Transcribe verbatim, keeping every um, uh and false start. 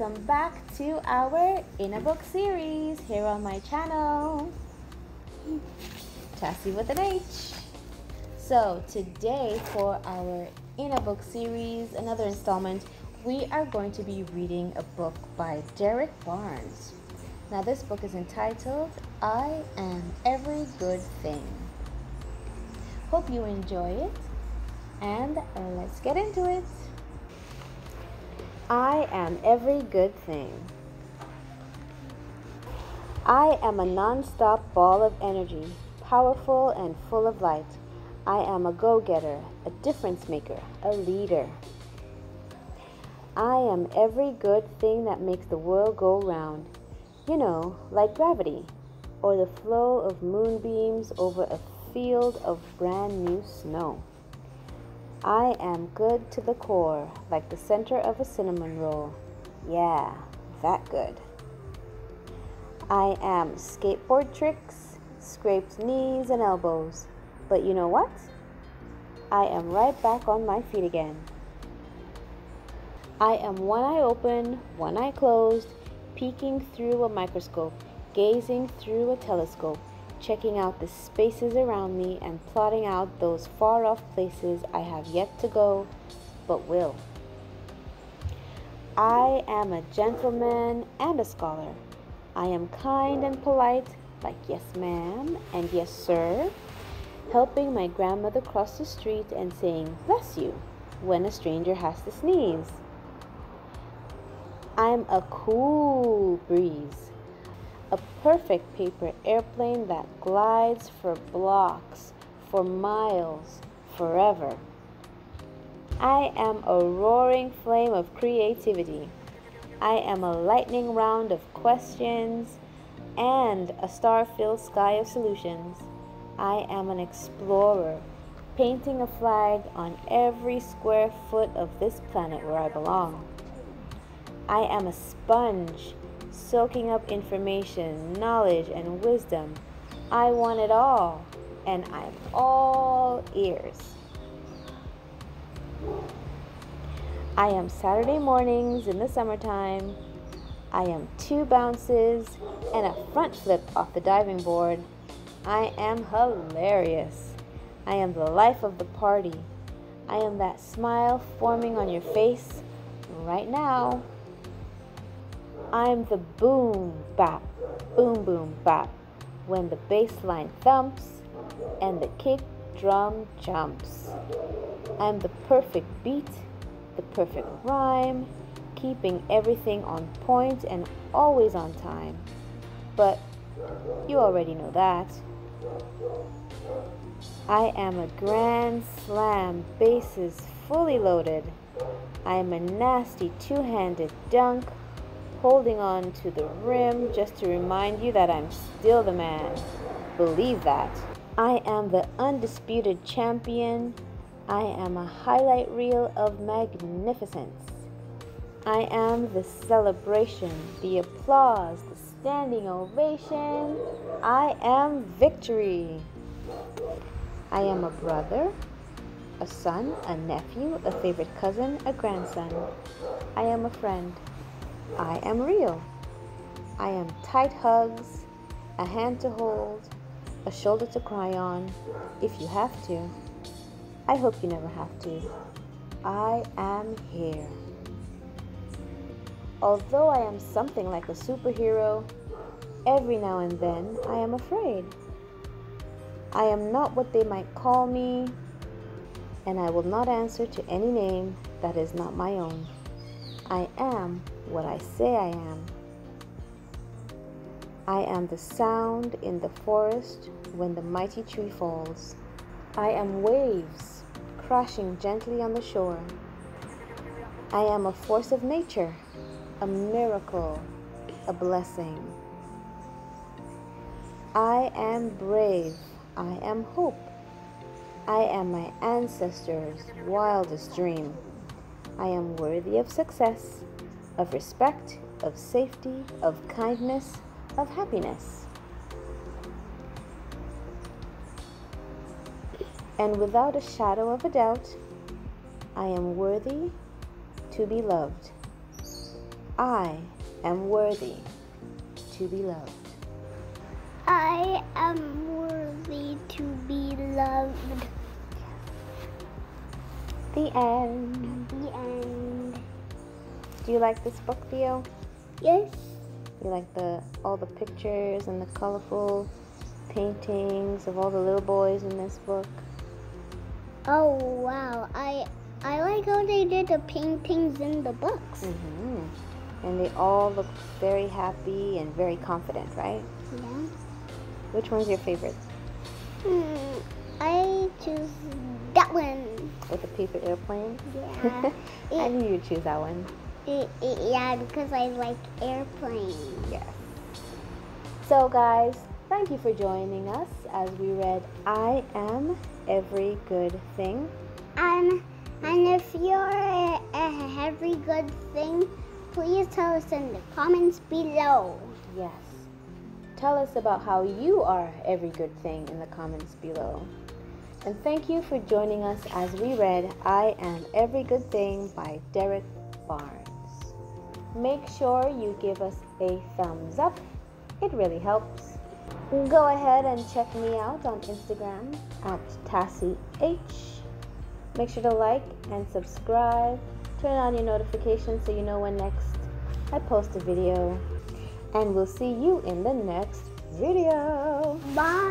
welcome back to our In A Book series here on my channel, Tasie with an H. So today for our In A Book series, another installment, we are going to be reading a book by Derrick Barnes. Now this book is entitled I Am Every Good Thing. Hope you enjoy it, and let's get into it. I am every good thing. I am a non-stop ball of energy, powerful and full of light. I am a go-getter, a difference maker, a leader. I am every good thing that makes the world go round. You know, like gravity, or the flow of moonbeams over a field of brand new snow. I am good to the core, like the center of a cinnamon roll. Yeah, that good. I am skateboard tricks, scraped knees and elbows. But you know what? I am right back on my feet again. I am one eye open, one eye closed, peeking through a microscope, gazing through a telescope, checking out the spaces around me and plotting out those far-off places I have yet to go, but will. I am a gentleman and a scholar. I am kind and polite, like yes ma'am and yes sir, helping my grandmother cross the street and saying bless you when a stranger has to sneeze. I'm a cool breeze. A perfect paper airplane that glides for blocks, for miles, forever. I am a roaring flame of creativity. I am a lightning round of questions and a star-filled sky of solutions. I am an explorer, painting a flag on every square foot of this planet where I belong. I am a sponge, soaking up information, knowledge, and wisdom. I want it all, and I'm all ears. I am Saturday mornings in the summertime. I am two bounces and a front flip off the diving board. I am hilarious. I am the life of the party. I am that smile forming on your face right now. I'm the boom bap, boom boom bap, when the bass line thumps and the kick drum jumps. I'm the perfect beat, the perfect rhyme, keeping everything on point and always on time. But you already know that. I am a grand slam, bases fully loaded. I am a nasty two-handed dunk, holding on to the rim just to remind you that I'm still the man. Believe that. I am the undisputed champion. I am a highlight reel of magnificence. I am the celebration, the applause, the standing ovation. I am victory. I am a brother, a son, a nephew, a favorite cousin, a grandson. I am a friend. I am real. I am tight hugs, a hand to hold, a shoulder to cry on, if you have to. I hope you never have to. I am here. Although I am something like a superhero, every now and then I am afraid. I am not what they might call me, and I will not answer to any name that is not my own. I am what I say I am. I am the sound in the forest when the mighty tree falls. I am waves crashing gently on the shore. I am a force of nature, a miracle, a blessing. I am brave. I am hope. I am my ancestors' wildest dream. I am worthy of success, of respect, of safety, of kindness, of happiness. And without a shadow of a doubt, I am worthy to be loved. I am worthy to be loved. I am worthy to be loved. The end. The end. Do you like this book, Theo? Yes. You like the all the pictures and the colorful paintings of all the little boys in this book? Oh wow! I I like how they did the paintings in the books. Mm-hmm. And they all look very happy and very confident, right? Yeah. Which one's your favorite? Hmm. I choose that one. With the paper airplane? Yeah. I knew you'd choose that one. It, it, yeah, because I like airplanes. Yes. So guys, thank you for joining us as we read I Am Every Good Thing. Um, and if you're a, a every good thing, please tell us in the comments below. Yes. Tell us about how you are every good thing in the comments below. And thank you for joining us as we read I Am Every Good Thing by Derrick Barnes. Make sure you give us a thumbs up. It really helps. Go ahead and check me out on Instagram at Tasie H. Make sure to like and subscribe. Turn on your notifications so you know when next I post a video. And we'll see you in the next video. Bye.